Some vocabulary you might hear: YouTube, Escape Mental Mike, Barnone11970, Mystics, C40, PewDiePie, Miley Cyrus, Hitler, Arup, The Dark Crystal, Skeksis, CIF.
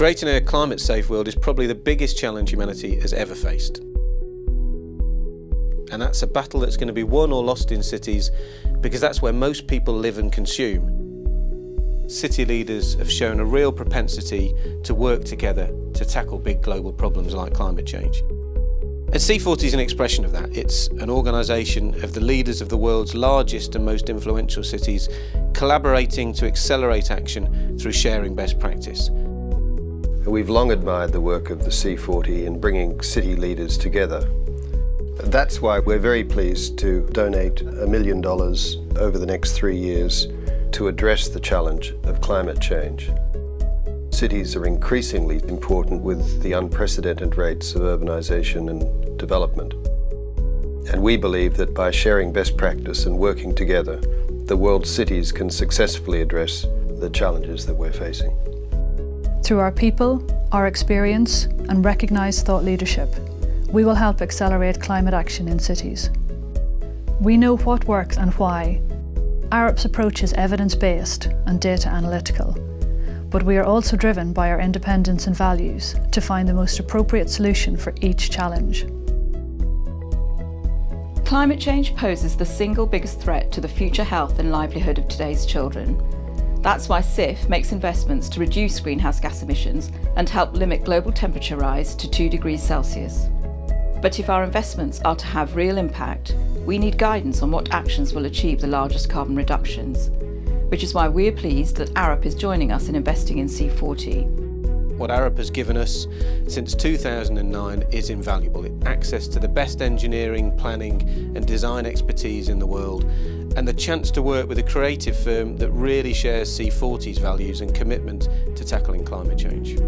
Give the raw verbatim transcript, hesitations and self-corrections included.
Creating a climate-safe world is probably the biggest challenge humanity has ever faced. And that's a battle that's going to be won or lost in cities, because that's where most people live and consume. City leaders have shown a real propensity to work together to tackle big global problems like climate change. And C forty is an expression of that. It's an organisation of the leaders of the world's largest and most influential cities collaborating to accelerate action through sharing best practice. We've long admired the work of the C forty in bringing city leaders together. That's why we're very pleased to donate a million dollars over the next three years to address the challenge of climate change. Cities are increasingly important with the unprecedented rates of urbanisation and development. And we believe that by sharing best practice and working together, the world's cities can successfully address the challenges that we're facing. Through our people, our experience, and recognised thought leadership, we will help accelerate climate action in cities. We know what works and why. Arup's approach is evidence-based and data analytical, but we are also driven by our independence and values to find the most appropriate solution for each challenge. Climate change poses the single biggest threat to the future health and livelihood of today's children. That's why C I F makes investments to reduce greenhouse gas emissions and help limit global temperature rise to two degrees Celsius. But if our investments are to have real impact, we need guidance on what actions will achieve the largest carbon reductions, which is why we're pleased that Arup is joining us in investing in C forty. What Arup has given us since two thousand nine is invaluable. It's access to the best engineering, planning and design expertise in the world, and the chance to work with a creative firm that really shares C forty's values and commitment to tackling climate change.